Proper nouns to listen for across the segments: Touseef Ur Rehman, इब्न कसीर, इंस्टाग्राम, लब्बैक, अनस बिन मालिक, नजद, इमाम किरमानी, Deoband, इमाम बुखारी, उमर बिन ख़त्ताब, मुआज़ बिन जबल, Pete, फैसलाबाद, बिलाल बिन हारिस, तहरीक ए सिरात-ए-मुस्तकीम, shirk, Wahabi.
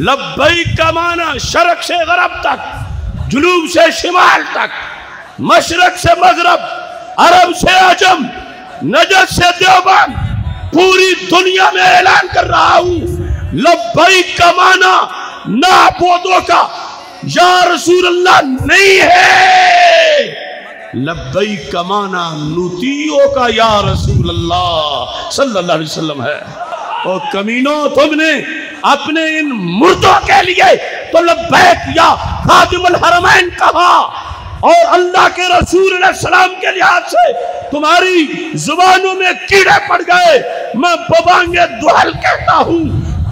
लब्बैक का माना शरक से गरब तक, जुनूब से शिमाल तक, मशरक से मगरब, अरब से अजम, नजद से देवबंद, पूरी दुनिया में ऐलान कर रहा हूं लब्बैक का माना नाबूदों का या रसूल अल्लाह नहीं है, लब्बैक का माना नूतियों का या रसूल अल्लाह सल्लल्लाहु अलैहि वसल्लम है। और कमीनों तुमने अपने इन मुर्दों के लिए तो लब्बैक या खादिमुल हरमैन कहा और अल्लाह के रसूल अलैहि सलाम के लिहाज से तुम्हारी जुबानों में कीड़े पड़ गए। मैं बबांगे दुहल कहता हूँ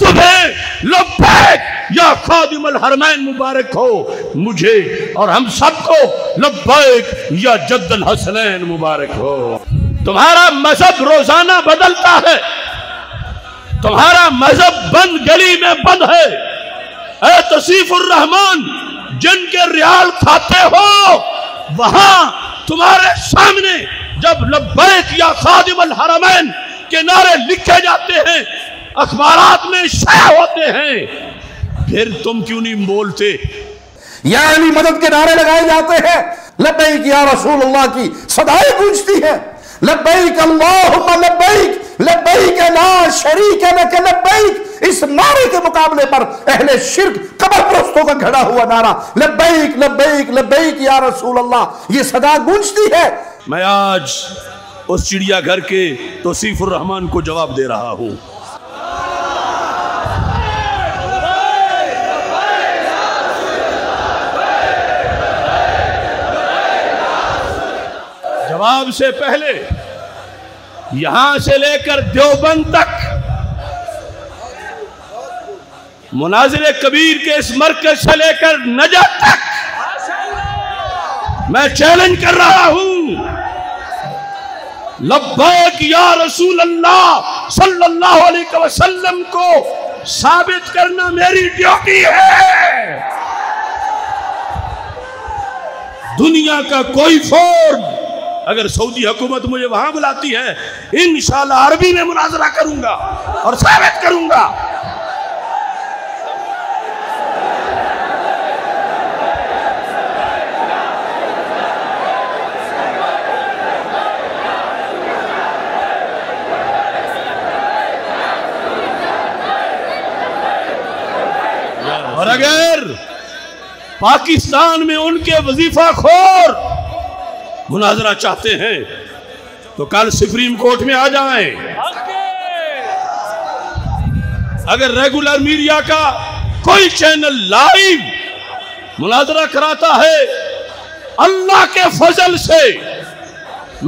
तुम्हें लब्बैक या खादिमुल हरमैन मुबारक हो, मुझे और हम सबको लब्बैक या जद्दुल हसनैन मुबारक हो। तुम्हारा मजहब रोजाना बदलता है, तुम्हारा मजहब बंद गली में बंद है। ए तौसीफ उर रहमान, जिनके रियाल खाते हो वहां तुम्हारे सामने जब लब्बैक या खादिमुल हरमैन के नारे लिखे जाते हैं, अखबारात में शाया होते हैं, फिर तुम क्यों नहीं बोलते? यानी मदद के नारे लगाए जाते हैं, लब्बैक या रसूल अल्लाह की सदाएं गूंजती है, लब्बैक अल्लाहुम्मा लब्बैक, लब्बैक ला शरीक लक लब्बैक। इस नारे के मुकाबले पर अहले शिर्क कब्र परस्तों का घड़ा हुआ नारा लब्बैक लब्बैक लब्बैक या रसूल अल्लाह, ये सदा गूंजती है। मैं आज उस चिड़ियाघर के तौसीफ उर रहमान को जवाब दे रहा हूँ। जवाब से पहले यहां से लेकर देवबंद तक, मुनाजरे कबीर के इस मरकज से लेकर नजद तक, मैं चैलेंज कर रहा हूं लब्बैक या रसूल अल्लाह सल्लल्लाहु अलैहि वसल्लम को साबित करना मेरी ड्यूटी है। दुनिया का कोई फोर्म अगर सऊदी हुकूमत मुझे वहां बुलाती है, इंशाल्लाह अरबी में मुनाजरा करूंगा और साबित करूंगा। और अगर पाकिस्तान में उनके वजीफा खोर मुनाजरा चाहते हैं तो कल सुप्रीम कोर्ट में आ जाएं। अगर रेगुलर मीडिया का कोई चैनल लाइव मुनाजरा कराता है, अल्लाह के फजल से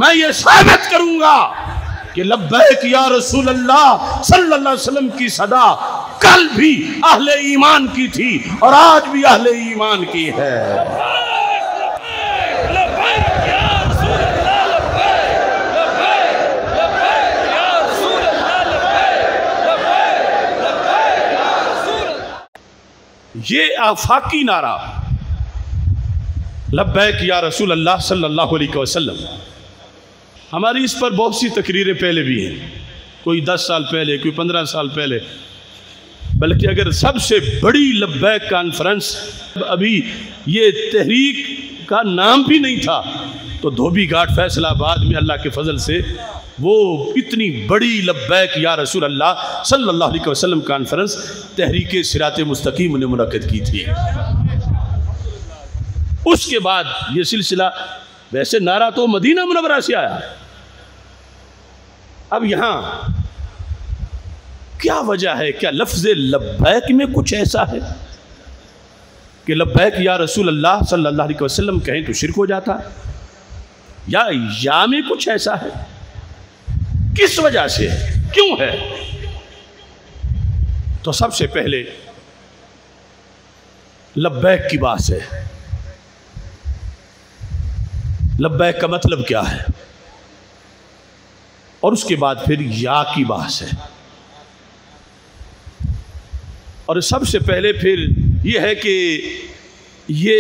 मैं ये साबित करूंगा कि लब्बैक या रसूल अल्लाह सल्लल्लाहु अलैहि वसल्लम की सदा कल भी अहले ईमान की थी और आज भी अहले ईमान की है। ये आफाकी नारा लब्बैक या रसूल अल्लाह सल्लल्लाहु अलैहि वसल्लम, हमारी इस पर बहुत सी तकरीरें पहले भी हैं, कोई 10 साल पहले, कोई 15 साल पहले, बल्कि अगर सबसे बड़ी लब्बैक कॉन्फ्रेंस, अभी ये तहरीक का नाम भी नहीं था, तो धोबी घाट फैसलाबाद में अल्लाह के फजल से वो इतनी बड़ी लब्बैक या रसूल अल्लाह सल्लल्लाहु अलैहि वसल्लम कॉन्फ्रेंस तहरीक ए सिरात-ए-मुस्तकीम ने मुनक़द की थी। उसके बाद ये सिलसिला, वैसे नारा तो मदीना मुनव्वरा से आया, अब यहाँ क्या वजह है? क्या लफ्ज़ लब्बैक में कुछ ऐसा है कि लब्बैक या रसूल अल्लाह सल्लल्लाहु अलैहि वसल्लम कहें तो शिरक हो जाता है? या में कुछ ऐसा है? किस वजह से है? क्यों है? तो सबसे पहले लब्बैक की बात है। लब्बैक का मतलब क्या है और उसके बाद फिर या की बात है। और सबसे पहले फिर यह है कि ये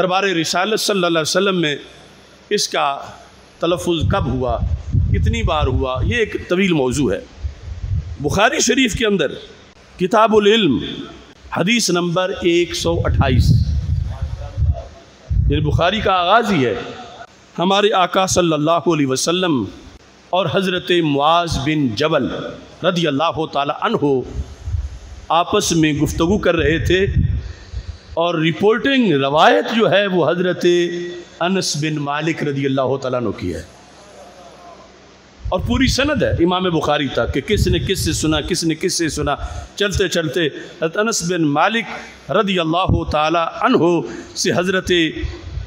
दरबार रिसालत सल्लल्लाहु अलैहि वसल्लम में इसका तलफ़ुज़ कब हुआ, कितनी बार हुआ, ये एक तवील मौजू है। बुखारी शरीफ के अंदर किताबुल इल्म हदीस नंबर 128, ये बुखारी का आगाज़ ही है। हमारे आका सल्लल्लाहु अलैहि वसल्लम और हज़रत मुआज़ बिन जबल रदी अल्लाह ताला अन्हो आपस में गुफ्तगू कर रहे थे और रिपोर्टिंग रवायत जो है वो हज़रत अनस बिन मालिक रदी अल्लाह ताला अन्हो की है और पूरी सनद है इमाम बुखारी तक कि किसने किससे सुना, किसने किससे सुना। चलते चलते हज़रत अनस बिन मालिक रदी अल्लाह ताला अन्हो से हज़रत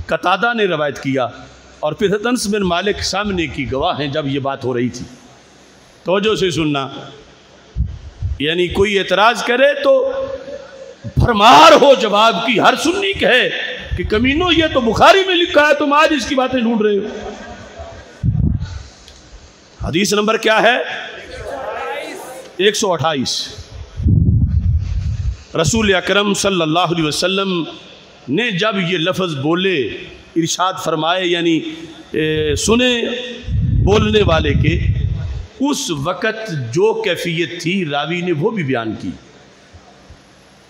कतादा ने रवायत किया और फिर हज़रत अनस बिन मालिक सामने की गवाह हैं जब ये बात हो रही थी। तवज्जो से सुनना, यानी कोई एतराज़ करे तो भरमार हो जवाब की। हर सुन्नी कहे कि कमीनो ये तो बुखारी में लिखा है, तुम आज इसकी बातें ढूंढ रहे हो। हदीस नंबर क्या है? 128। रसूल अकरम सल्लल्लाहु अलैहि वसल्लम ने जब ये लफ्ज़ बोले, इरशाद फरमाए, यानी सुने बोलने वाले के, उस वक़्त जो कैफियत थी रावी ने वो भी बयान की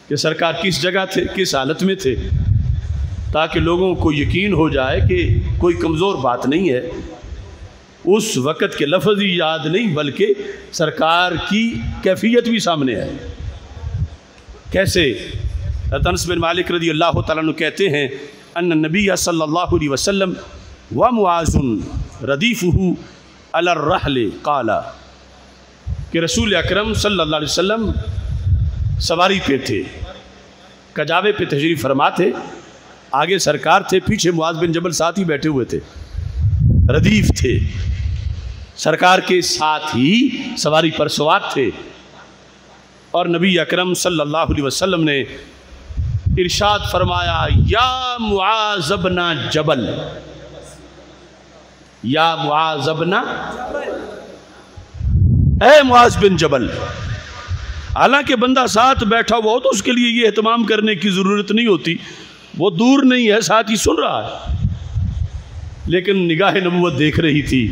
कि सरकार किस जगह थे, किस हालत में थे, ताकि लोगों को यकीन हो जाए कि कोई कमज़ोर बात नहीं है। उस वक़्त के लफ्ज़ ही याद नहीं बल्कि सरकार की कैफियत भी सामने है। कैसे? हज़रत अनस बिन मालिक रज़ी अल्लाह तआला अन्हु कहते हैं, अन्न नबी सल्लल्लाहु अलैहि वसल्लम व मुआज़ुन रदीफ़ुहु अला रहले क़ाला, कि रसूल अकरम सल्लल्लाहु अलैहि वसल्लम सवारी पे थे, कजावे पे तशरीफ़ फरमा थे, आगे सरकार थे, पीछे मुआज़ बिन जबल साथ ही बैठे हुए थे, रदीफ़ थे, सरकार के साथ ही सवारी पर सवार थे। और नबी अकरम सल्लल्लाहु अलैहि वसल्लम ने इरशाद फरमाया, या मुआज़ बिन जबल, या मुआज़ बिन जबल, ऐ मुआज़ बिन जबल। हालांकि बंदा साथ बैठा हुआ हो तो उसके लिए ये एहतमाम करने की ज़रूरत नहीं होती, वो दूर नहीं है, साथ ही सुन रहा है, लेकिन निगाह नबूवत देख रही थी।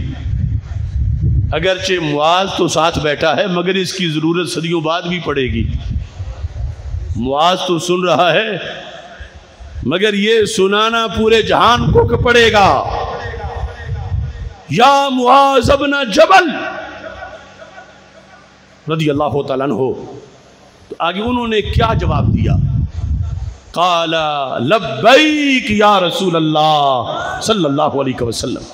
अगरचे मुआज़ तो साथ बैठा है मगर इसकी ज़रूरत सदियों बाद भी पड़ेगी। मुआज़ तो सुन रहा है मगर ये सुनाना पूरे जहान को पड़ेगा। या मुआज़ बिन जबल रज़ी अल्लाह तआला अन्हु, तो आगे उन्होंने क्या जवाब दिया? काला लब्बैक या रसूल अल्लाह सल्लल्लाहु अलैहि वसल्लम।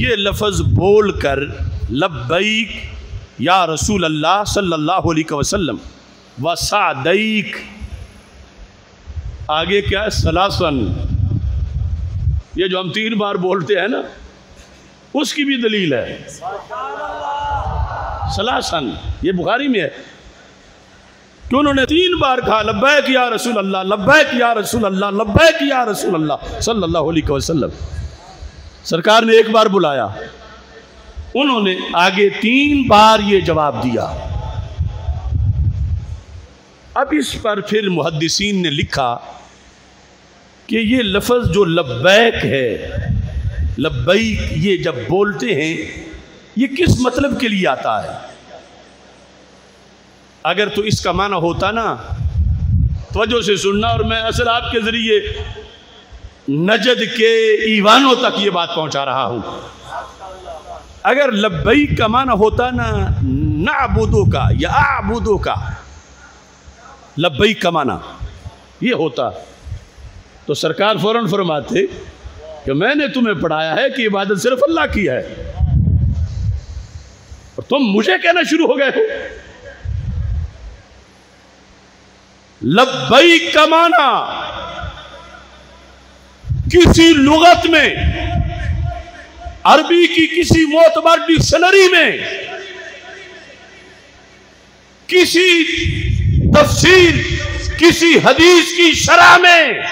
ये लफ्ज़ बोल कर लब्बैक या रसूल अल्लाह सल्लल्लाहु अलैहि वसल्लम व सादैक, आगे क्या है? सलासन। ये जो हम 3 बार बोलते हैं ना, उसकी भी दलील है सलासन। ये बुखारी में है कि उन्होंने 3 बार कहा, लब्बैक या रसूल अल्लाह, लब्बैक या रसूल अल्लाह, लब्बैक या रसूल अल्लाह सल्लल्लाहु अलैहि वसल्लम। सरकार ने 1 बार बुलाया, उन्होंने आगे 3 बार ये जवाब दिया। अब इस पर फिर मुहद्दिसीन ने लिखा कि ये लफ्ज़ जो लब्बैक है, लब्बैक, ये जब बोलते हैं ये किस मतलब के लिए आता है? अगर तो इसका माना होता ना, तवज्जो से सुनना, और मैं असल आपके ज़रिए नजद के ईवानों तक ये बात पहुंचा रहा हूं। अगर लब्बैक का माना होता ना, नाबुदो का या आबुदो का, लब्बैक का माना ये होता तो सरकार फौरन फरमाते कि मैंने तुम्हें पढ़ाया है कि इबादत सिर्फ अल्लाह की है, और तुम मुझे कहना शुरू हो गए हो। लब्बैक का माना किसी लुगत में, अरबी की किसी मोतबर डिक्शनरी में, किसी तफसीर, किसी हदीस की शरह में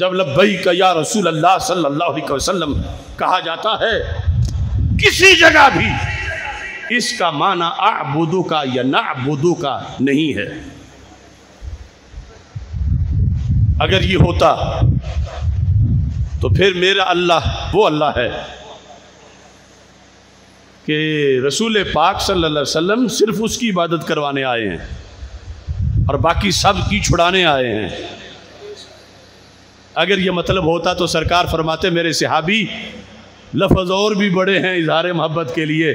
जब लब्बैक या रसूल अल्लाह सल्लल्लाहु अलैहि वसल्लम कहा जाता है, किसी जगह भी इसका माना आबुदू का या नाबुदू का नहीं है। अगर ये होता तो फिर मेरा अल्लाह वो अल्लाह है कि रसूल पाक सल्लल्लाहु अलैहि वसल्लम सिर्फ उसकी इबादत करवाने आए हैं और बाकी सब की छुड़ाने आए हैं। अगर यह मतलब होता तो सरकार फरमाते मेरे सहाबी लफ्ज़ और भी बड़े हैं इजहार मोहब्बत के लिए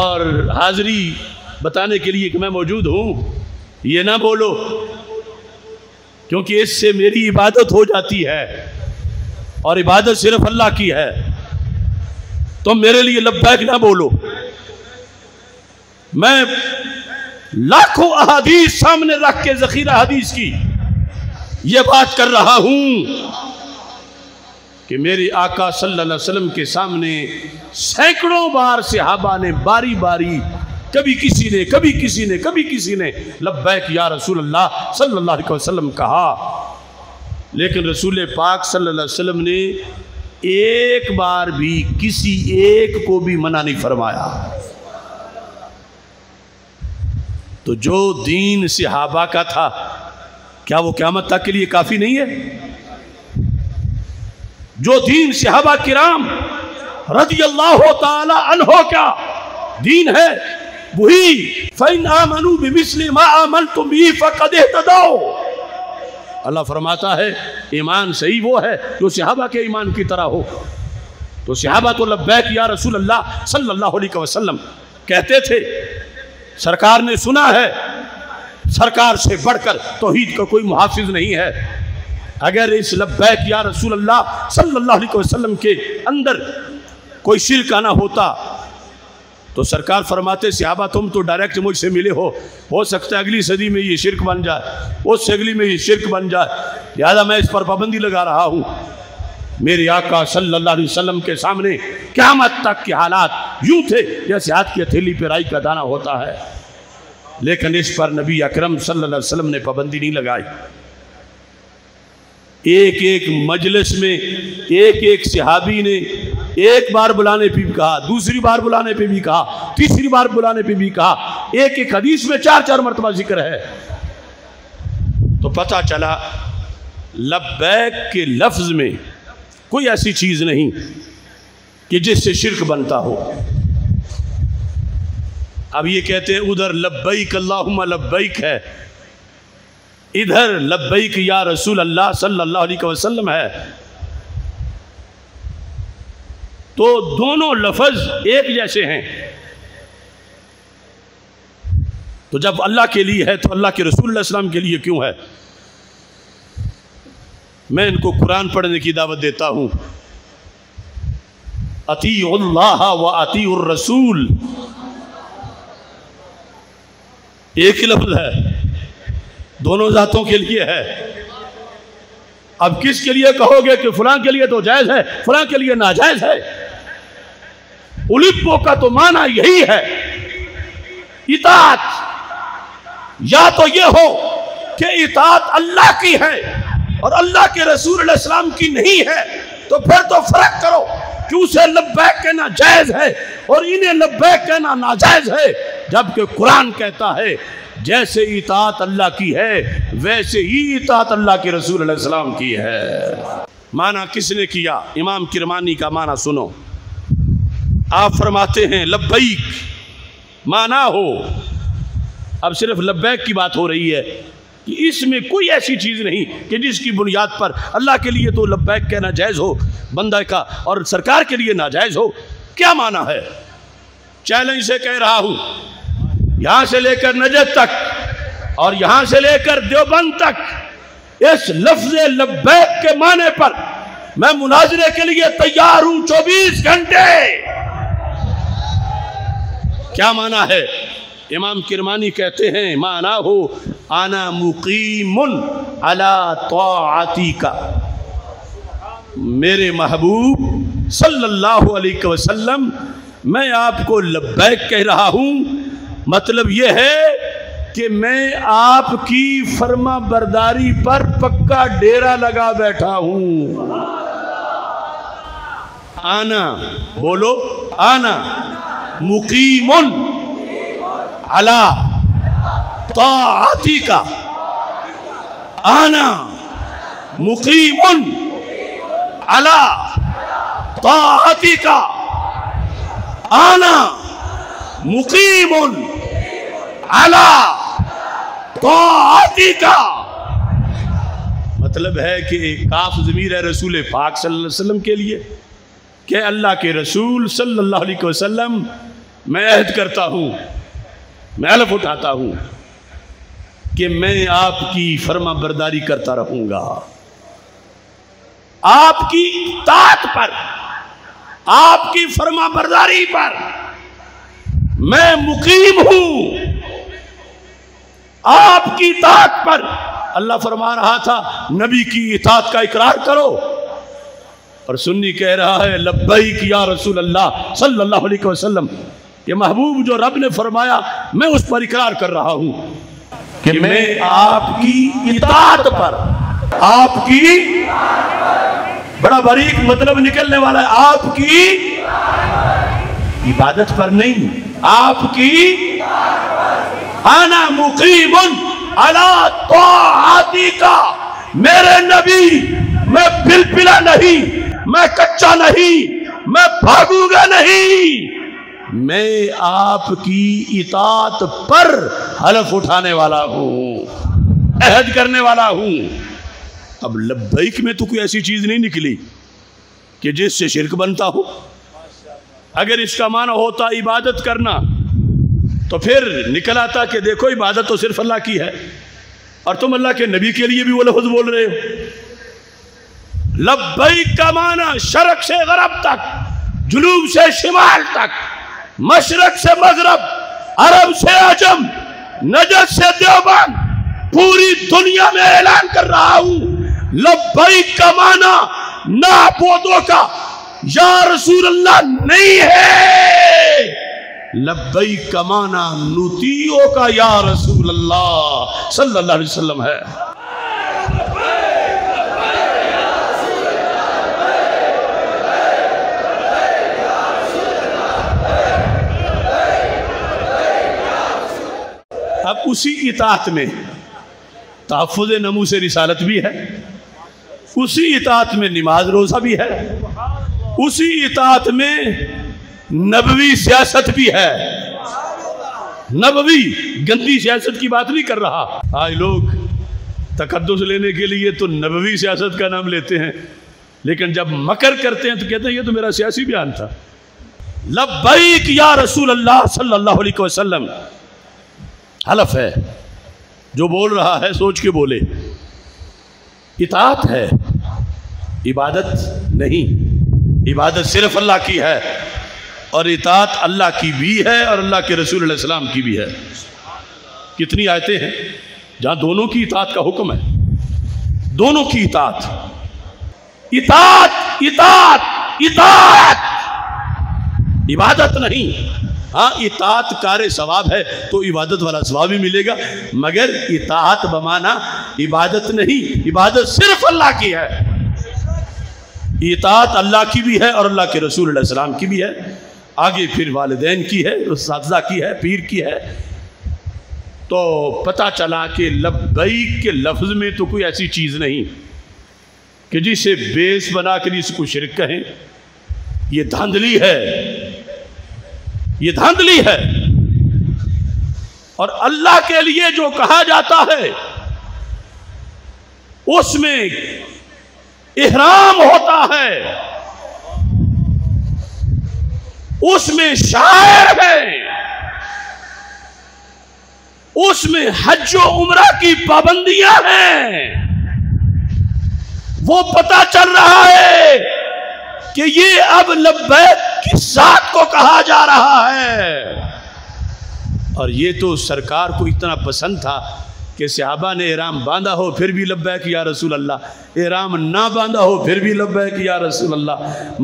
और हाज़िरी बताने के लिए कि मैं मौजूद हूँ, ये ना बोलो क्योंकि इससे मेरी इबादत हो जाती है और इबादत सिर्फ अल्लाह की है, तुम मेरे लिए लब्बैक ना बोलो। मैं लाखों अहादीस सामने रख के ज़खीरा हदीस की यह बात कर रहा हूं कि मेरे आका सल्लल्लाहु अलैहि वसल्लम के सामने सैकड़ों बार सहाबा ने बारी बारी कभी किसी ने लब्बैक या रसूल अल्लाह सल्लल्लाहु अलैहि वसल्लम कहा, लेकिन रसूल पाक सल्लल्लाहु अलैहि वसल्लम ने एक बार भी किसी एक को भी मना नहीं फरमाया। तो जो दीन सहाबा का था क्या वो क़यामत तक के लिए काफी नहीं है? जो दीन सहाबा किराम रज़ियल्लाहु ताला अन्हो का दीन है वही फ़इन आमनू बिमिस्लि मा आमनतुम बिही फ़क़द इह्तदौ। अल्लाह फरमाता है ईमान सही वो है जो सहाबा के ईमान की तरह हो। तो सहाबा तो लब्बैक या रसूल अल्लाह सल्लल्लाहु अलैहि वसल्लम कहते थे, सरकार ने सुना है सरकार से बढ़कर तौहीद का कोई मुहाफिज नहीं है। अगर इस लब्बैक या रसूल अल्लाह सल्लल्लाहु अलैहि वसल्लम के अंदर कोई शिर्क आना होता तो सरकार फरमाते सहाबा तुम तो डायरेक्ट मुझसे मिले हो सकता है अगली सदी में ये शिर्क बन जाए, उस अगली में ये शिर्क बन जाए, लिहाजा मैं इस पर पाबंदी लगा रहा हूँ। मेरे आका सल्लल्लाहु अलैहि वसल्लम के सामने क़यामत तक के हालात यूँ थे जैसे हाथ की हथेली पर राई का दाना होता है, लेकिन इस पर नबी अकरम सल्लल्लाहु अलैहि वसल्लम ने पाबंदी नहीं लगाई। एक एक मजलिस में एक एक सहाबी ने एक बार बुलाने पे भी कहा, दूसरी बार बुलाने पे भी कहा, तीसरी बार बुलाने पे भी कहा। एक एक हदीस में चार चार मरतबा जिक्र है। तो पता चला लब्बैक के लफ्ज में कोई ऐसी चीज नहीं कि जिससे शिर्क बनता हो। अब ये कहते हैं उधर लब्बैक अल्लाहुम्मा लब्बैक है, इधर लब्बैक या रसूल अल्लाह सल्लल्लाहु अलैहि वसल्लम है। तो दोनों लफ्ज एक जैसे हैं। तो जब अल्लाह के लिए है तो अल्लाह के रसूल अलैहिस्सलाम के लिए क्यों है? मैं इनको कुरान पढ़ने की दावत देता हूं, अतीउल्लाह व अतीउर रसूल, एक ही लफ्ज है दोनों जातों के लिए है। अब किसके लिए कहोगे कि फलां के लिए तो जायज़ है फलां के लिए नाजायज़ है? उलिप्पो का तो माना यही है, इताअत या तो ये हो कि इताअत अल्लाह की है और अल्लाह के रसूल अलैहिस्सलाम की नहीं है, तो फिर तो फर्क करो कि उसे लब्बैक कहना जायज़ है और इन्हें लब्बैक कहना नाजायज़ है। जबकि कुरान कहता है जैसे इताअत अल्लाह की है वैसे ही इताअत अल्लाह के रसूल अलैहिस्सलाम की है। माना किसने किया? इमाम किरमानी का माना सुनो, आप फरमाते हैं लब्बैक माना हो। अब सिर्फ लब्बैक की बात हो रही है कि इसमें कोई ऐसी चीज़ नहीं कि जिसकी बुनियाद पर अल्लाह के लिए तो लब्बैक कहना जायज़ हो बंदा का और सरकार के लिए नाजायज़ हो। क्या माना है? चैलेंज से कह रहा हूँ, यहां से लेकर नजद तक और यहां से लेकर देवबंद तक इस लफ्ज लब्बैक के माने पर मैं मुनाजरे के लिए तैयार हूं 24 घंटे। क्या माना है? इमाम किरमानी कहते हैं माना हो आना मुकीमुन अला तौआतिका, मेरे महबूब सल्लल्लाहु अलैहि वसल्लम मैं आपको लब्बैक कह रहा हूं, मतलब यह है कि मैं आपकी फर्मा बरदारी पर पक्का डेरा लगा बैठा हूं। आना बोलो, आना मुकीमुन अला तौआतिका, आना मुकीमुन अला तौआतिका, आना मुकीमुन अला तौआती का मतलब है कि काफ ज़मीर है रसूल पाक सल्लल्लाहु अलैहि वसल्लम के लिए कि अल्लाह के रसूल सल्लल्लाहु अलैहि वसल्लम मैं अहद करता हूँ, मैं हलफ उठाता हूँ कि मैं आपकी फर्मा बरदारी करता रहूँगा, आपकी इताअत पर, आपकी फर्मा बरदारी पर मैं मुकीम हूँ, आपकी इताअत पर। अल्लाह फरमा रहा था नबी की इताअत का इकरार करो, और सुन्नी कह रहा है लब्बैक या रसूल अल्लाह सल्लल्लाहु अलैहि वसल्लम, ये महबूब जो रब ने फरमाया मैं उस पर इकरार कर रहा हूं कि मैं आपकी इताअत पर, आपकी बड़ा बारीक मतलब निकलने वाला है, आपकी इबादत पर नहीं, आपकी आना मुकीमुन अला तौआतिका, मेरे नबी मैं पिलपिला नहीं, मैं कच्चा नहीं, मैं भागूंगा नहीं, मैं आपकी इताअत पर हलफ उठाने वाला हूँ, अहद करने वाला हूँ। अब लब्बैक में तो कोई ऐसी चीज़ नहीं निकली कि जिससे शिरक बनता हो। अगर इसका माना होता इबादत करना तो फिर निकला था कि देखो इबादत तो सिर्फ अल्लाह की है, और तुम अल्लाह के नबी के लिए भी वो लफ्ज़ बोल रहे हो। लब्बैक का माना शरक से गरब तक, जुनूब से शिमाल तक, मशरक से मगरब, अरब से अजम, नजद से देवबंद, पूरी दुनिया में ऐलान कर रहा हूं लब्बैक का माना नाबूदों का या रसूल अल्लाह नहीं है, लब्बैक का माना नुतियों का या रसूल अल्लाह सल्लल्लाहु अलैहि वसल्लम है। अब उसी इताअत में तहफ़्फ़ुज़ नमूस रिसालत भी है, उसी इताअत में नमाज रोज़ा भी है, उसी इताअत में नबवी सियासत भी है। नबवी गंदी सियासत की बात नहीं कर रहा, आज लोग तकद्दुस लेने के लिए तो नबवी सियासत का नाम लेते हैं, लेकिन जब मकर करते हैं तो कहते हैं ये तो मेरा सियासी बयान था। लब्बैक या रसूल अल्लाह सल्लल्लाहु अलैहि वसल्लम हलफ है, जो बोल रहा है सोच के बोले, इताअत है, इबादत नहीं। इबादत सिर्फ अल्लाह की है, और इताअत अल्लाह की भी है और अल्लाह के रसूल अलैहि सलाम की भी है। कितनी आयतें हैं जहाँ दोनों की इताअत का हुक्म है, दोनों की इताअत। इताअत इताअत इताअत, इबादत नहीं। हाँ, इताअत कार्य सवाब है तो इबादत वाला सवाब ही मिलेगा, मगर इताअत बमाना इबादत नहीं। इबादत सिर्फ अल्लाह की है, इताअत अल्लाह की भी है और अल्लाह के रसूल अलैहि सलाम की भी है, आगे फिर वालिदैन की है, उस्तादा की है, पीर की है। तो पता चला कि लब्बैक के लफ्ज़ में तो कोई ऐसी चीज़ नहीं कि जिसे बेस बना के इसको शिरक कहें। ये धांधली है, ये धांधली है। और अल्लाह के लिए जो कहा जाता है उसमें इहराम होता है, उसमें शायर है, उसमें हज व उमरा की पाबंदियां हैं। वो पता चल रहा है कि ये अब लब्बैक की जात को कहा जा रहा है, और ये तो सरकार को इतना पसंद था कि सहाबा ने इहराम बांधा हो फिर भी लब्बैक या रसूल अल्लाह, इहराम ना बांधा हो फिर भी लब्बैक या रसूल अल्लाह,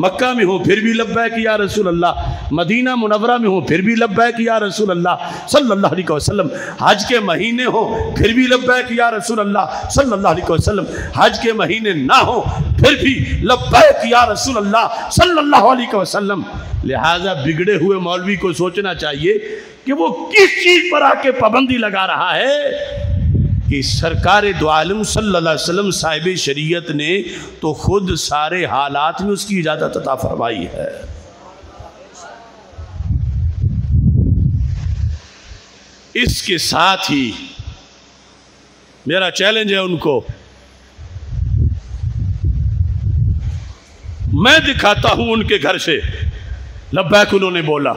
मक्का में हो फिर भी लब्बैक या रसूल अल्लाह, मदीना मुनव्वरा में हो फिर भी लब्बैक या रसूल अल्लाह सल्लल्लाहु अलैहि वसल्लम, हज के महीने हो फिर भी लब्बैक या रसूल अल्लाह सल्लल्लाहु अलैहि वसल्लम, हज के महीने ना हो फिर भी लब्बैक या रसूल अल्लाह सल्लल्लाहु अलैहि वसल्लम। लिहाजा बिगड़े हुए मौलवी को सोचना चाहिए कि वो किस चीज़ पर आके पाबंदी लगा रहा है कि सरकार दो आलम सल्लल्लाहु अलैहि वसल्लम साहिब शरीयत ने तो खुद सारे हालात में उसकी इजाज़त अता फरमाई है। इसके साथ ही मेरा चैलेंज है उनको, मैं दिखाता हूं उनके घर से लब्बैक उन्होंने बोला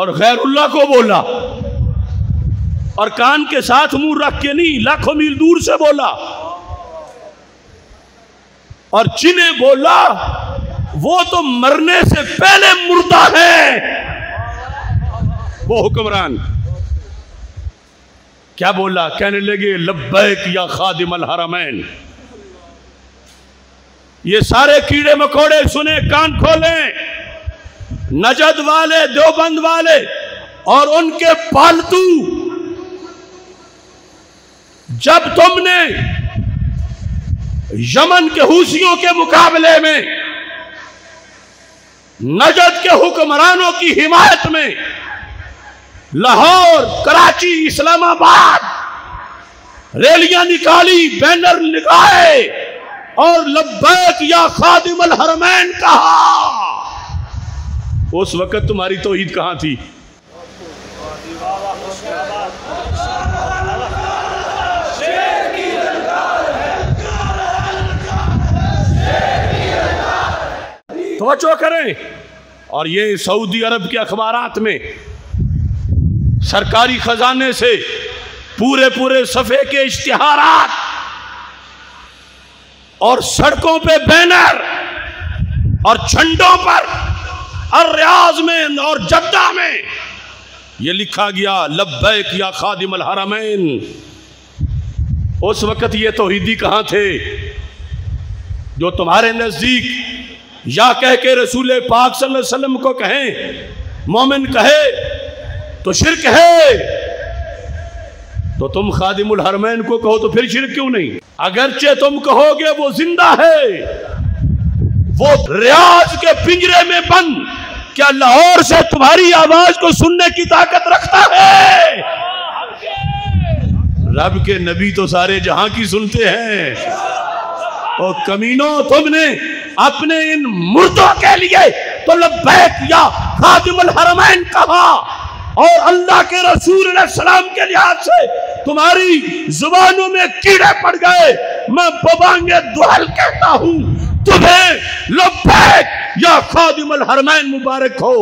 और गैरुल्लाह को बोला, और कान के साथ मुंह रख के नहीं, लाखों मील दूर से बोला, और जिन्हें बोला वो तो मरने से पहले मुर्दा है। वो हुक्मरान क्या बोला? कहने लगे लब्बैक या खादिमल हरमैन। ये सारे कीड़े मकोड़े सुने, कान खोलें, नजद वाले, देवबंद वाले और उनके पालतू, जब तुमने यमन के हूसियों के मुकाबले में, नजद के हुक्मरानों की हिमायत में, लाहौर, कराची, इस्लामाबाद रैलियां निकाली, बैनर लगाए और लब्बैक या खादिमल हरमैन कहा, उस वक्त तुम्हारी तौहीद कहां थी? सोचो करें। और ये सऊदी अरब के अखबारात में सरकारी खजाने से पूरे पूरे सफे के इश्तिहारात और सड़कों पे बैनर और झंडों पर अर्रियाज में और जद्दा में ये लिखा गया लब्बैक या खादिमल हरमैन। उस वक्त ये तौहीदी कहां थे जो तुम्हारे नजदीक या कह के रसूल पाक सल्लल्लाहु अलैहि वसल्लम को कहें, मोमिन कहे तो शिरक है, तो तुम खादिमुल हरमैन को कहो तो फिर शिरक क्यों नहीं? अगरचे तुम कहोगे वो जिंदा है, वो रियाज के पिंजरे में बंद, क्या लाहौर से तुम्हारी आवाज को सुनने की ताकत रखता है? रब के नबी तो सारे जहां की सुनते हैं। और कमीनों, तुमने अपने इन मुर्दों के लिए तो लब्बैक या खादिमुल हरमैन कहा और अल्लाह के रसूल अलैहिस्सलाम के लिहाज से तुम्हारी जुबानों में कीड़े पड़ गए। मैं बबांगे दुहल कहता हूं तुम्हें लब्बैक या खादिमुल हरमैन मुबारक हो,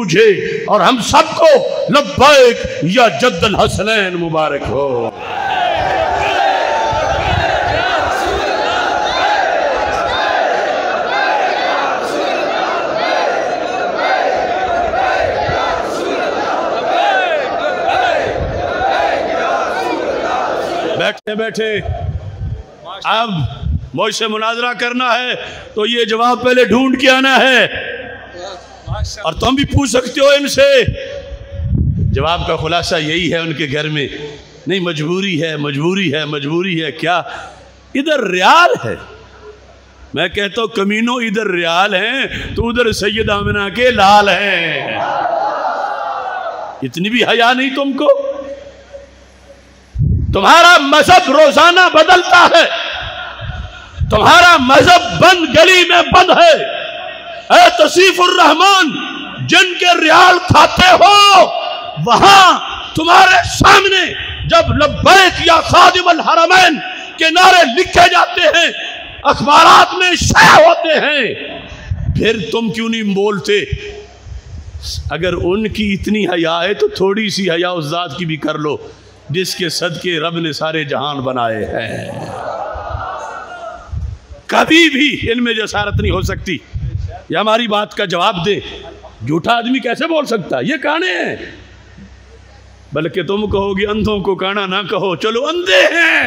मुझे और हम सबको लब्बैक या जद्दल हसनैन मुबारक हो। बैठे बैठे अब मुझसे मुनाजरा करना है तो ये जवाब पहले ढूंढ के आना है, और तुम भी पूछ सकते हो इनसे। जवाब का खुलासा यही है, उनके घर में नहीं, मजबूरी है, मजबूरी है, मजबूरी है। क्या इधर रियाल है? मैं कहता हूं कमीनों, इधर रियाल हैं तो उधर सैयद आमिना के लाल हैं। इतनी भी हया नहीं तुमको? तुम्हारा मजहब रोजाना बदलता है, तुम्हारा मजहब बंद गली में बंद है। ए तौसीफ उर रहमान, जिनके रियाल खाते हो वहां तुम्हारे सामने जब लब्बैक या खादिमुल हरमैन के नारे लिखे जाते हैं, अखबारात में शाया होते हैं, फिर तुम क्यों नहीं बोलते? अगर उनकी इतनी हया है तो थोड़ी सी हया उस जात की भी कर लो जिसके सदके रब ने सारे जहान बनाए हैं। कभी भी इनमें जसारत नहीं हो सकती। यह हमारी बात का जवाब दे, झूठा आदमी कैसे बोल सकता? ये काने हैं, बल्कि तुम कहोगे अंधों को काना ना कहो, चलो अंधे हैं।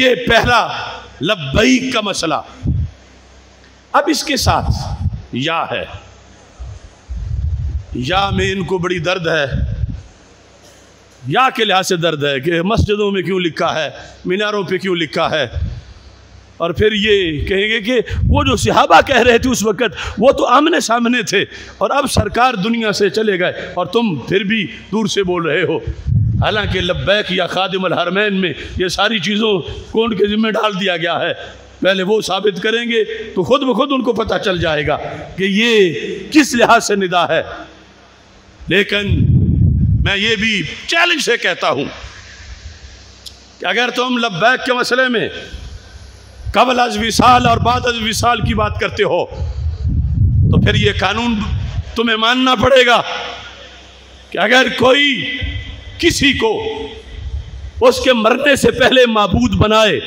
ये पहला लब्बैक का मसला। अब इसके साथ या है, या में इनको बड़ी दर्द है, या के लिहाज से दर्द है कि मस्जिदों में क्यों लिखा है, मीनारों पे क्यों लिखा है। और फिर ये कहेंगे कि वो जो सहाबा कह रहे थे उस वक्त वो तो आमने सामने थे और अब सरकार दुनिया से चले गए और तुम फिर भी दूर से बोल रहे हो। हालांकि लब्बैक या खादिमुल हरमैन में ये सारी चीज़ों को उनके ज़िम्मे डाल दिया गया है पहले वो साबित करेंगे तो खुद ब खुद उनको पता चल जाएगा कि ये किस लिहाज से निदा है। लेकिन मैं ये भी चैलेंज से कहता हूँ कि अगर तुम लब्बैक के मसले में कबल अज विसाल और बाद अज विसाल की बात करते हो तो फिर ये कानून तुम्हें मानना पड़ेगा कि अगर कोई किसी को उसके मरने से पहले माबूद बनाए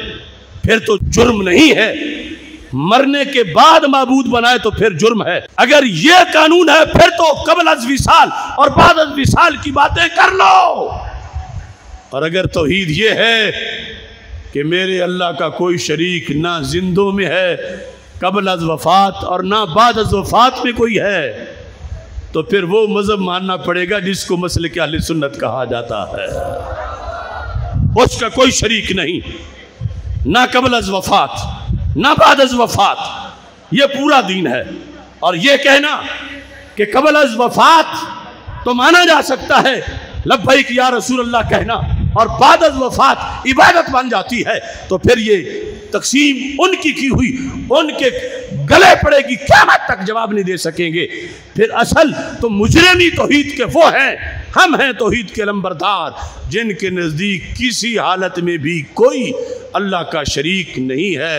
फिर तो जुर्म नहीं है, मरने के बाद माबूद बनाए तो फिर जुर्म है। अगर यह कानून है फिर तो कबल अज विसाल और बाद अज विसाल की बातें कर लो। और अगर तौहीद ये है कि मेरे अल्लाह का कोई शरीक ना जिंदों में है कबल अज वफात और ना बाद अज वफात में कोई है, तो फिर वो मजहब मानना पड़ेगा जिसको मसले के अहले सुन्नत कहा जाता है, उसका कोई शरीक नहीं, ना कबल अज वफात ना बाद अज वफात। यह पूरा दीन है। और यह कहना कि कबल अज वफात तो माना जा सकता है, लब्बैक या रसूल अल्लाह कहना और बाद अज वफात इबादत मान जाती है, तो फिर ये तकसीम उनकी की हुई उनके गले पड़ेगी, क़यामत तक जवाब नहीं दे सकेंगे। फिर असल तो मुजरिमी तौहीद के वो हैं, हम हैं तौहीद के लंबरदार जिनके नज़दीक किसी हालत में भी कोई अल्लाह का शरीक नहीं है।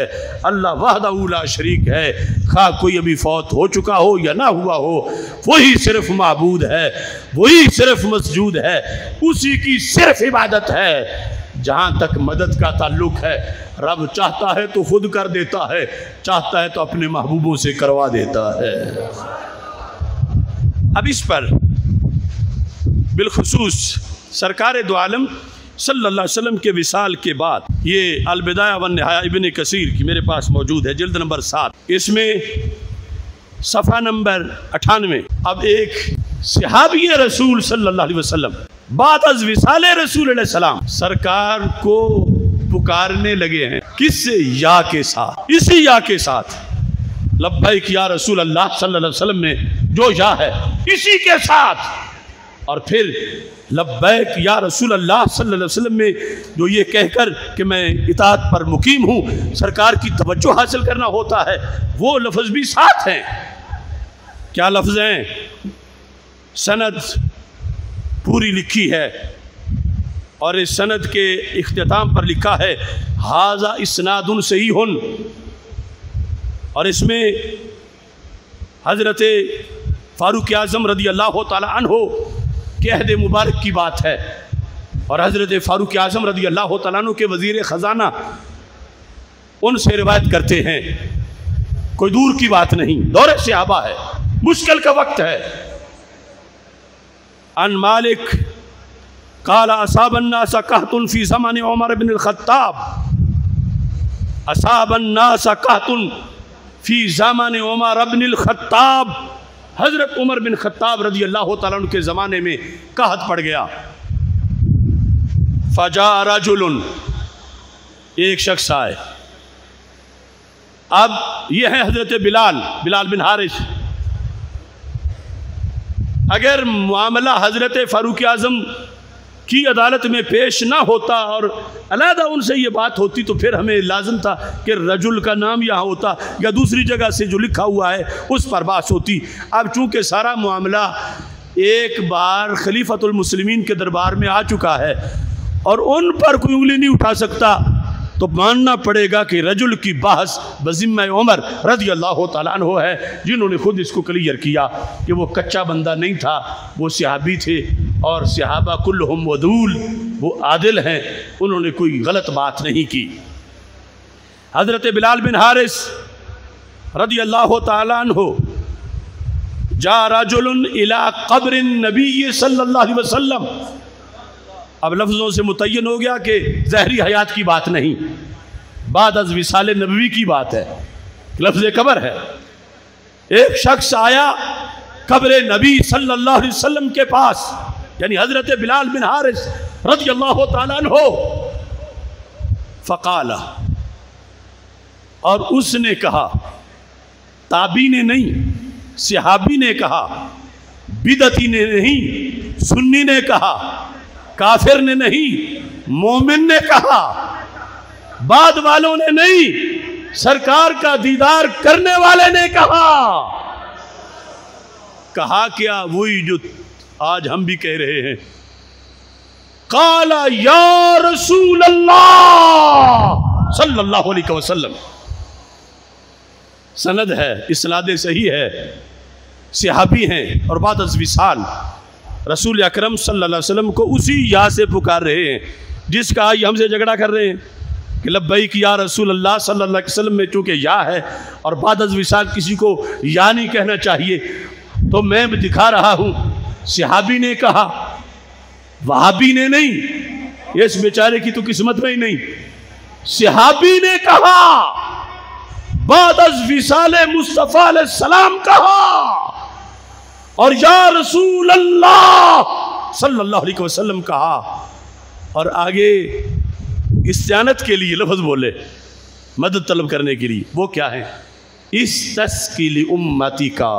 अल्लाह वहदहू ला शरीक है, खा कोई अभी फौत हो चुका हो या ना हुआ हो, वही सिर्फ माबूद है, वही सिर्फ मस्जूद है, उसी की सिर्फ इबादत है। जहाँ तक मदद का ताल्लुक है, रब चाहता है तो खुद कर देता है, चाहता है तो अपने महबूबों से करवा देता है। अब इस पर बिलखसूस सरकार दो आलम सल्लल्लाहु अलैहि वसल्लम के विसाल के बाद ये अलबिदाया वन निहाया इब्न कसीर की मेरे पास मौजूद है, जिल्द नंबर 7, इसमें सफ़ा नंबर 98। अब एक सहाबी रसूल सल्लल्लाहु अलैहि वसल्लम बाद अज विसाल रसूल अलैहि सलाम सरकार को पुकारने लगे हैं, किससे? या के साथ, इसी या के साथ। लब्बैक या रसूल अल्लाह सल्लल्लाहु अलैहि वसल्लम में जो या है इसी के साथ। और फिर लब्बैक या रसूल अल्लाह सल्लल्लाहु अलैहि वसल्लम में जो ये कहकर कि मैं इताअत पर मुकीम हूँ, सरकार की तवज्जो हासिल करना होता है, वो लफ्ज़ भी साथ हैं। क्या लफ्ज़ हैं? सनद पूरी लिखी है और इस सनद के इख्तिताम पर लिखा है हाज़ा इसनादुन सहीहुन, और इसमें हज़रत फ़ारूक़ आज़म रज़ी अल्लाह तआला अन्हो अहद मुबारक की बात है और हज़रत फ़ारूक़ आज़म रज़ी अल्लाह तआला अन्हो के वज़ीर ख़जाना उनसे रिवायत करते हैं। कोई दूर की बात नहीं, दौरे सहाबा है, मुश्किल का वक्त है। अन मालिक काला असाबन्नास कहतुन फ़ी ज़माने उमर बिन अल-ख़त्ताब, असाबन्नास कहतुन फ़ी ज़माने उमर बिन अल-ख़त्ताब, हज़रत उमर बिन ख़त्ताब रज़ी अल्लाह तआला अन्हु के ज़माने में कहत पड़ गया। फ़जा रजुलन, एक शख्स आए। अब यह है हज़रत बिलाल, बिलाल बिन हारिस। अगर मामला हज़रत फ़ारूक़ आज़म की अदालत में पेश ना होता और अलहदा उनसे ये बात होती तो फिर हमें लाजम था कि रजुल का नाम यहाँ होता या दूसरी जगह से जो लिखा हुआ है उस पर बात होती। अब चूँकि सारा मामला एक बार खलीफतुल मुस्लिमीन के दरबार में आ चुका है और उन पर कोई उंगली नहीं उठा सकता, तो मानना पड़ेगा कि रजुल की बहस बज़िम्मा उमर रज़ी अल्लाह तआला अन्हो है, जिन्होंने खुद इसको क्लियर किया कि वो कच्चा बंदा नहीं था, वो सहाबी थे और सहाबा कुल्लुहुम वदूल, वो आदिल हैं, उन्होंने कोई गलत बात नहीं की। हज़रत बिलाल बिन हारिस रज़ी अल्लाह तआला अन्हो, जा रजुलन इला क़ब्रिन नबी सल्लल्लाहु अलैहि वसल्लम, अब लफ्ज़ों से मुतय्यन हो गया कि ज़हरी हयात की बात नहीं, बाद अज़ विसाल नबवी की बात है, लफ्ज़ कबर है। एक शख्स आया कब्र नबी सल्लल्लाहु अलैहि वसल्लम के पास, यानी हज़रत बिलाल बिन हारिस रज़ियल्लाहु तआला अन्हो, फ़क़ाला, और उसने कहा, ताबी ने नहीं, सहाबी ने कहा, बिदती ने नहीं, सुन्नी ने कहा, काफिर ने नहीं, मोमिन ने कहा, बाद वालों ने नहीं, सरकार का दीदार करने वाले ने कहा क्या? वही जो आज हम भी कह रहे हैं। काला या रसूल अल्लाह सल्लल्लाहु अलैहि वसल्लम, सनद है, इसनाद सही है, सहाबी हैं और बाद अज़विसाल रसूल अकरम सल्लल्लाहु अलैहि वसल्लम को उसी या से पुकार रहे हैं जिसका आज हमसे झगड़ा कर रहे हैं कि लब्बैक या रसूल अल्लाह सल्लल्लाहु अलैहि वसल्लम में चूँकि या है और बाद अज़विसाल किसी को या नहीं कहना चाहिए, तो मैं भी दिखा रहा हूँ सहाबी ने कहा, वहाबी ने नहीं, इस बेचारे की तो किस्मत में ही नहीं। सहाबी ने कहा, बाद विसाले मुस्तफ़ा अलैहिस्सलाम कहा, और या रसूल अल्लाह सल्लल्लाहु अलैहि वसल्लम कहा, और आगे इस्तिआनत के लिए लफ्ज़ बोले, मदद तलब करने के लिए। वो क्या है? इस तस्कीली उम्मती का,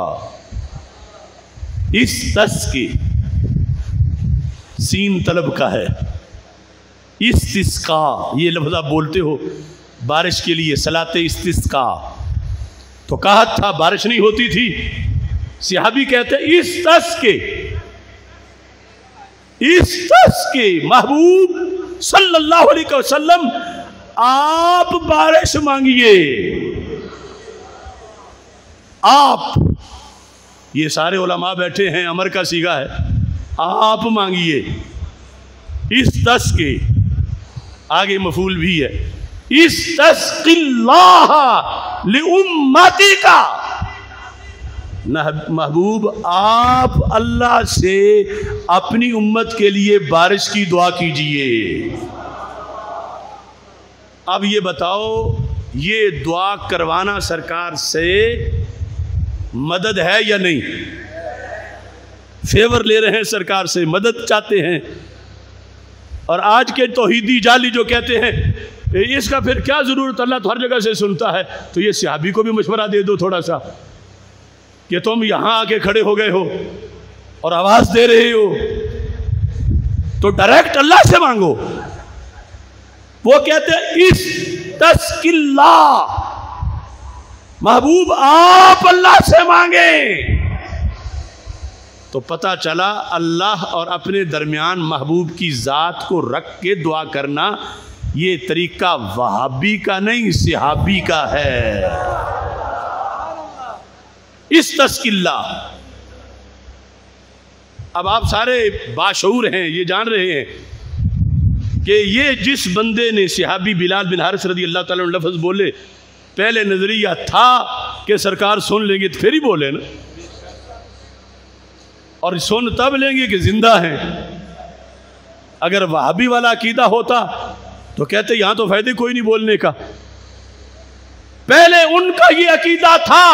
इस तस्की सीन तलब का है, इस्तिस्का ये लफ्ज़ आप बोलते हो बारिश के लिए, सलाते इस्तिस्का। तो कहा था बारिश नहीं होती थी, सहाबी कहते इस तस्के महबूब सल्लल्लाहु अलैहि वसल्लम आप बारिश मांगिए। आप, ये सारे उलमा बैठे हैं, अमर का सीगा है, आप मांगिए। इस तस्के आगे मफूल भी है, इस तस्किल्लाह लि उम्मती का, महबूब आप अल्लाह से अपनी उम्मत के लिए बारिश की दुआ कीजिए। अब ये बताओ, ये दुआ करवाना सरकार से मदद है या नहीं? फेवर ले रहे हैं सरकार से, मदद चाहते हैं। और आज के तौहीदी जाली जो कहते हैं इसका फिर क्या ज़रूरत, अल्लाह तो हर जगह से सुनता है। तो ये सहाबी को भी मशवरा दे दो थोड़ा सा कि तुम यहाँ आके खड़े हो गए हो और आवाज़ दे रहे हो, तो डायरेक्ट अल्लाह से मांगो। वो कहते हैं इस तस्किल्ला, महबूब आप अल्लाह से मांगे। तो पता चला अल्लाह और अपने दरमियान महबूब की ज़ात को रख के दुआ करना, ये तरीका वहाबी का नहीं, सहाबी का है, इस तस्किल्ला। अब आप सारे बाशऊर हैं, ये जान रहे हैं कि ये जिस बंदे ने, सहाबी बिलाल बिन हारिस रज़ी अल्लाह ताला अन्हु लफ्ज़ बोले, पहले नज़रिया था कि सरकार सुन लेंगे तो फिर ही बोले ना, और सुन तब लेंगे कि जिंदा हैं। अगर वहाबी वाला अकीदा होता तो कहते यहां तो फायदे कोई नहीं बोलने का। पहले उनका ये अकीदा था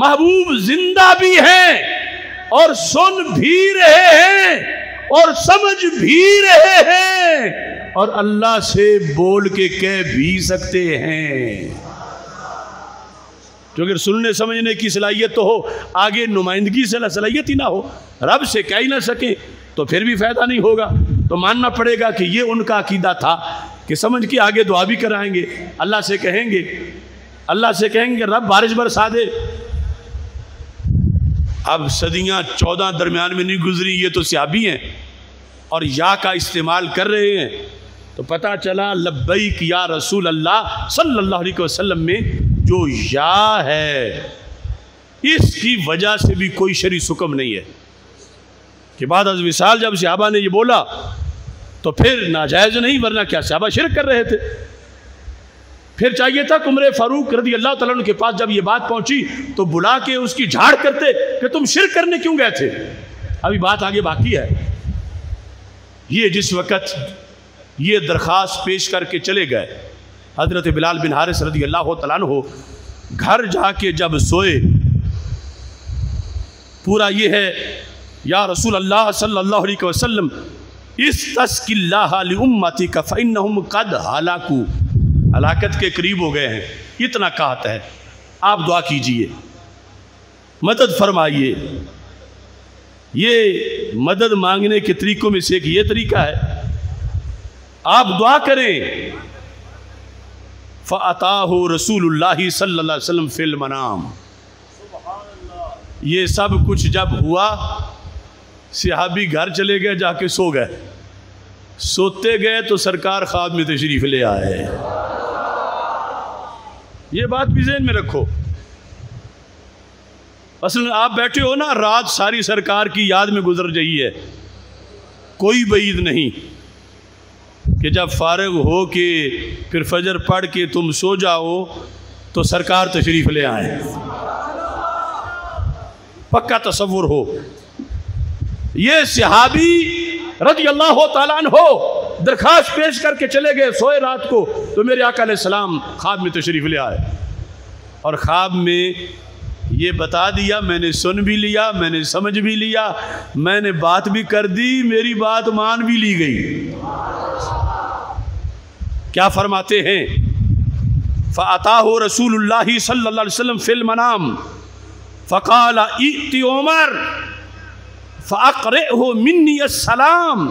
महबूब जिंदा भी हैं और सुन भी रहे हैं और समझ भी रहे हैं और अल्लाह से बोल के कह भी सकते हैं। जो अगर सुनने समझने की सलाहियत तो हो, आगे नुमाइंदगी से सलाहियत ही ना हो, रब से कह ही ना सके, तो फिर भी फायदा नहीं होगा। तो मानना पड़ेगा कि ये उनका अकीदा था कि समझ के आगे दुआ भी कराएंगे, अल्लाह से कहेंगे, अल्लाह से कहेंगे रब बारिश बरसा दे। अब सदियाँ 14 दरमियान में नहीं गुजरी, ये तो सहाबी हैं और या का इस्तेमाल कर रहे हैं। तो पता चला लब्बैक या रसूल अल्लाह सल्लल्लाहु अलैहि वसल्लम में जो या है, इसकी वजह से भी कोई शरी सुकम नहीं है कि बाद अज विसाल जब सहाबा ने ये बोला तो फिर नाजायज़ नहीं, वरना क्या सहाबा शिरक कर रहे थे? फिर चाहिए था उमर फारूक रदी अल्लाह ताला अन्हु के पास जब ये बात पहुंची तो बुला के उसकी झाड़ करते कि तुम शिरक करने क्यों गए थे। अभी बात आगे बाकी है। ये जिस वक़्त ये दरख्वास्त पेश करके चले गए, हज़रत बिलाल बिन हारिस रज़ियल्लाहु तआला अन्हु घर जाके जब सोए, पूरा ये है या रसूल अल्लाह सल्लल्लाहु अलैहि वसल्लम इस तस्किल्लाह लि उम्मती का फ़इन्नहुम कद हलाकू, हलाकत के करीब हो गए हैं, इतना कहता है। आप दुआ कीजिए, मदद फरमाइए। ये मदद मांगने के तरीक़ों में से एक ये तरीका है, आप दुआ करें। फ़अताहु रसूलुल्लाह सल्लल्लाहु अलैहि वसल्लम फ़िल मनाम। ये सब कुछ जब हुआ सहाबी घर चले गए, जाके सो गए। सोते गए तो सरकार ख्वाब में तशरीफ ले आए। ये बात भी ज़हन में रखो। असल आप बैठे हो ना, रात सारी सरकार की याद में गुजर रही है। कोई बईद नहीं कि जब फारग हो के फिर फजर पढ़ के तुम सो जाओ तो सरकार तशरीफ ले आए। पक्का तस्वुर हो। ये सहाबी रज़ी अल्लाह ताला अन्हो दरख्वास्त पेश करके चले गए, सोए रात को, तो मेरे आका अलैहिस्सलाम ख्वाब में तशरीफ ले आए और ख्वाब में ये बता दिया, मैंने सुन भी लिया, मैंने समझ भी लिया, मैंने बात भी कर दी, मेरी बात मान भी ली गई। क्या फरमाते हैं? फ़अताहु रसूलुल्लाह सल्लल्लाहु अलैहि वसल्लम फ़िल मनाम फ़क़ाल इति उमर फ़अक़रिअहु मिन्नी अस्सलाम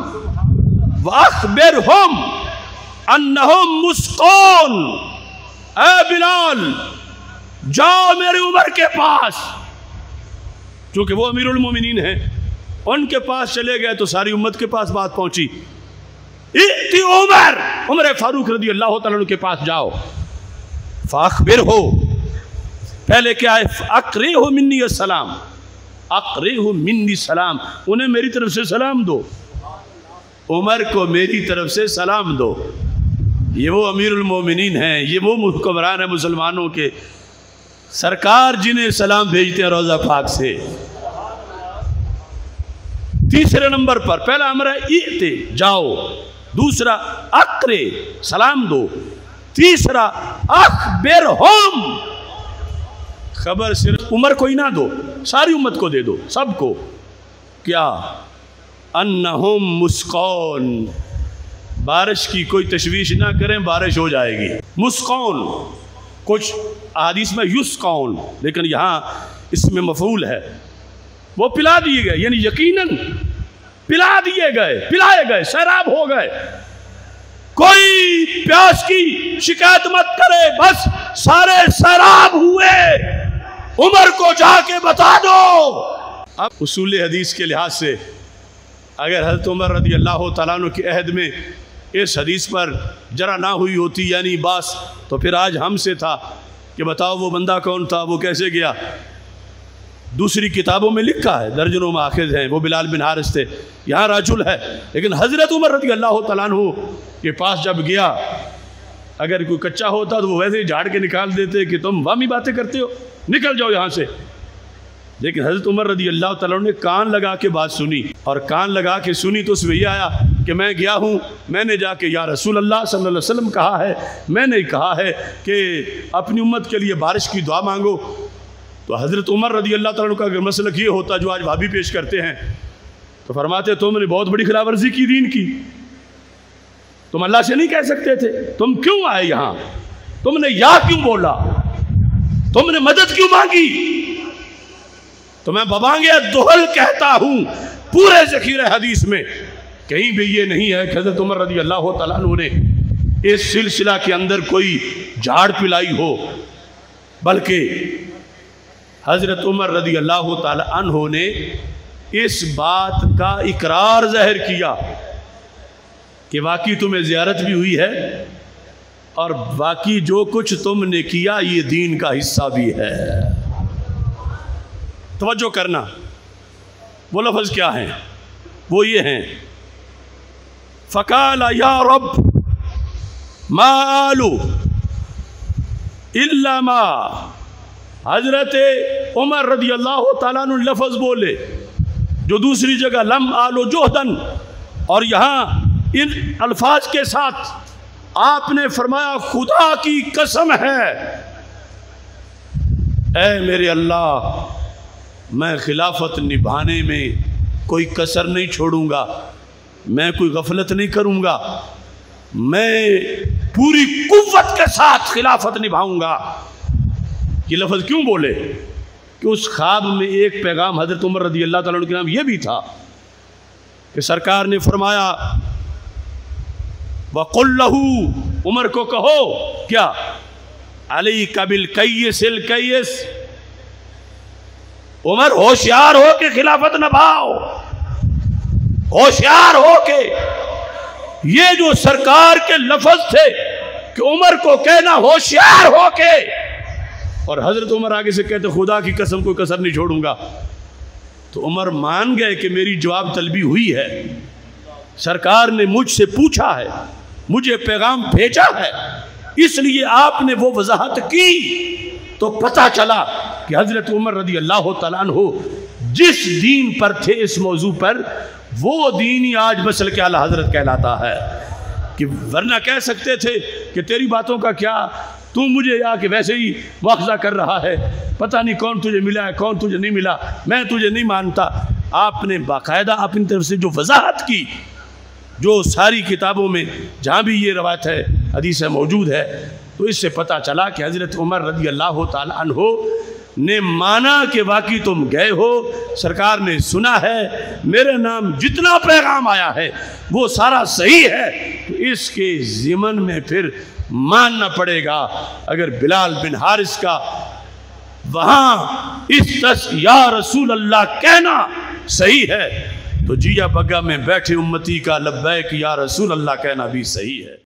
वअख़बिरहुम अन्नहुम मुस्क़ून। ए बिलाल, जाओ मेरे उमर के पास, क्योंकि वो अमीरुल मोमिनीन हैं। उनके पास चले गए तो सारी उम्मत के पास बात पहुंची। इति उमर, उमर फारूक रज़ी अल्लाह तआला अन्हु के पास जाओ। फ़अख़बिरहु, पहले क्या है? फ़अक़रिअहु मिन्नी अस्सलाम, अक़रिहु मिन्नी सलाम, उन्हें मेरी तरफ से सलाम दो, उमर को मेरी तरफ से सलाम दो। ये वो अमीरुल मोमिनीन हैं, ये वो हुक्मरान हैं मुसलमानों के, सरकार जिन्हें सलाम भेजते हैं रोज़ा पाक से। तीसरे नंबर पर पहला अमर है इते, जाओ, दूसरा अक़रे, सलाम दो, तीसरा अख़बिरहुम, खबर सिर्फ उमर को ही ना दो, सारी उम्मत को दे दो, सबको। क्या? अन्नहुम मुस्कौन, बारिश की कोई तशवीश ना करें, बारिश हो जाएगी। मुस्कौन, कुछ हदीस में युस्कौन, लेकिन यहाँ इसमें मफूल है, वो पिला दिए गए, यानी यकीनन पिला दिए गए, पिलाए गए, सैराब हो गए। कोई प्यास की शिकायत मत करे, बस सारे सैराब हुए, उमर को जाके बता दो। अब उसूल हदीस के लिहाज से अगर हज़रत उमर रज़ी अल्लाह तआला अन्हु के अहद में इस हदीस पर जरा ना हुई होती, यानी बास, तो फिर आज हमसे था कि बताओ वो बंदा कौन था, वो कैसे गया। दूसरी किताबों में लिखा है, दर्जनों माखिज़ हैं, वो बिलाल बिन हारिस थे, यहाँ राजुल है। लेकिन हज़रत उमर रज़ी अल्लाह तआला अन्हु के पास जब गया, अगर कोई कच्चा होता तो वो वैसे ही झाड़ के निकाल देते कि तुम वामी बातें करते हो, निकल जाओ यहाँ से। लेकिन हज़रत उमर रज़ी अल्लाह तआला ने कान लगा के बात सुनी, और कान लगा के सुनी तो उसमें यह आया कि मैं गया हूँ, मैंने जाके या रसूल अल्लाह सल्लल्लाहु अलैहि वसल्लम कहा है, मैंने कहा है कि अपनी उम्मत के लिए बारिश की दुआ मांगो। तो हज़रत उमर रज़ी अल्लाह तआला का अगर मसलक ये होता जो आज भाभी पेश करते हैं, तो फरमाते तुमने बहुत बड़ी खिलाफवर्जी की दीन की, तुम अल्लाह से नहीं कह सकते थे, तुम क्यों आए यहाँ, तुमने या क्यों बोला, तुमने मदद क्यों मांगी। तो मैं बबांगे दोहल कहता हूं पूरे ज़खीरे हदीस में कहीं भी ये नहीं है कि हज़रत उमर रज़ी अल्लाह तआला अन्हु ने इस सिलसिला के अंदर कोई झाड़ पिलाई हो, बल्कि हज़रत उमर रज़ी अल्लाह तआला अन्हु ने इस बात का इकरार ज़ाहिर किया कि वाकई तुम्हें ज़ियारत भी हुई है और वाकई जो कुछ तुमने किया ये दीन का हिस्सा भी है। तवज्जो करना, वो लफ्ज़ क्या हैं? वो ये हैं, फ़क़ाला या रब मा आलू इल्ला मा। हज़रत उमर रज़ी अल्लाह तआला अन्हु लफ्ज़ बोले जो दूसरी जगह लम आलू जोहदन, और यहाँ इन अल्फाज के साथ आपने फरमाया, खुदा की कसम है, ऐ मेरे अल्लाह, मैं खिलाफत निभाने में कोई कसर नहीं छोड़ूंगा, मैं कोई गफलत नहीं करूंगा, मैं पूरी कुव्वत के साथ खिलाफत निभाऊंगा। ये लफ्ज़ क्यों बोले? कि उस ख्वाब में एक पैगाम हज़रत उमर रज़ी अल्लाह तआला अन्हु के नाम ये भी था कि सरकार ने फरमाया, वक़ुल लहू, उमर को कहो, क्या? अलैका बिलकैस अलकैस, उमर होशियार हो के खिलाफत नभाओ, होशियार हो के। ये जो सरकार के लफ्ज थे कि उमर को कहना होशियार हो के, और हजरत उमर आगे से कहते खुदा की कसम कोई कसर नहीं छोड़ूंगा। तो उमर मान गए कि मेरी जवाब तलबी हुई है, सरकार ने मुझसे पूछा है, मुझे पैगाम भेजा है, इसलिए आपने वो वजाहत की। तो पता चला कि हजरत उमर रदी अल्लाह तआला अन्हु जिस दीन पर थे, इस मौजू पर, वो दीन ही आज मसल के आला हजरत कहलाता है। कि वरना कह सकते थे कि तेरी बातों का क्या, तू मुझे आके वैसे ही वाखजा कर रहा है, पता नहीं कौन तुझे मिला है कौन तुझे नहीं मिला, मैं तुझे नहीं मानता। आपने बाकायदा अपनी तरफ से जो वजाहत की, जो सारी किताबों में जहाँ भी ये रवायत है, हदीस है, मौजूद है। तो इससे पता चला कि हज़रत उमर रज़ी अल्लाह ताला अन्हो ने माना कि वाकई तुम गए हो, सरकार ने सुना है, मेरे नाम जितना पैगाम आया है वो सारा सही है। तो इसके ज़िमन में फिर मानना पड़ेगा। अगर बिलाल बिन हारिस का वहाँ इस तस या रसूल अल्लाह कहना सही है, तो जिया बग्गा में बैठे उम्मती का लब्बैक या रसूल अल्लाह कहना भी सही है।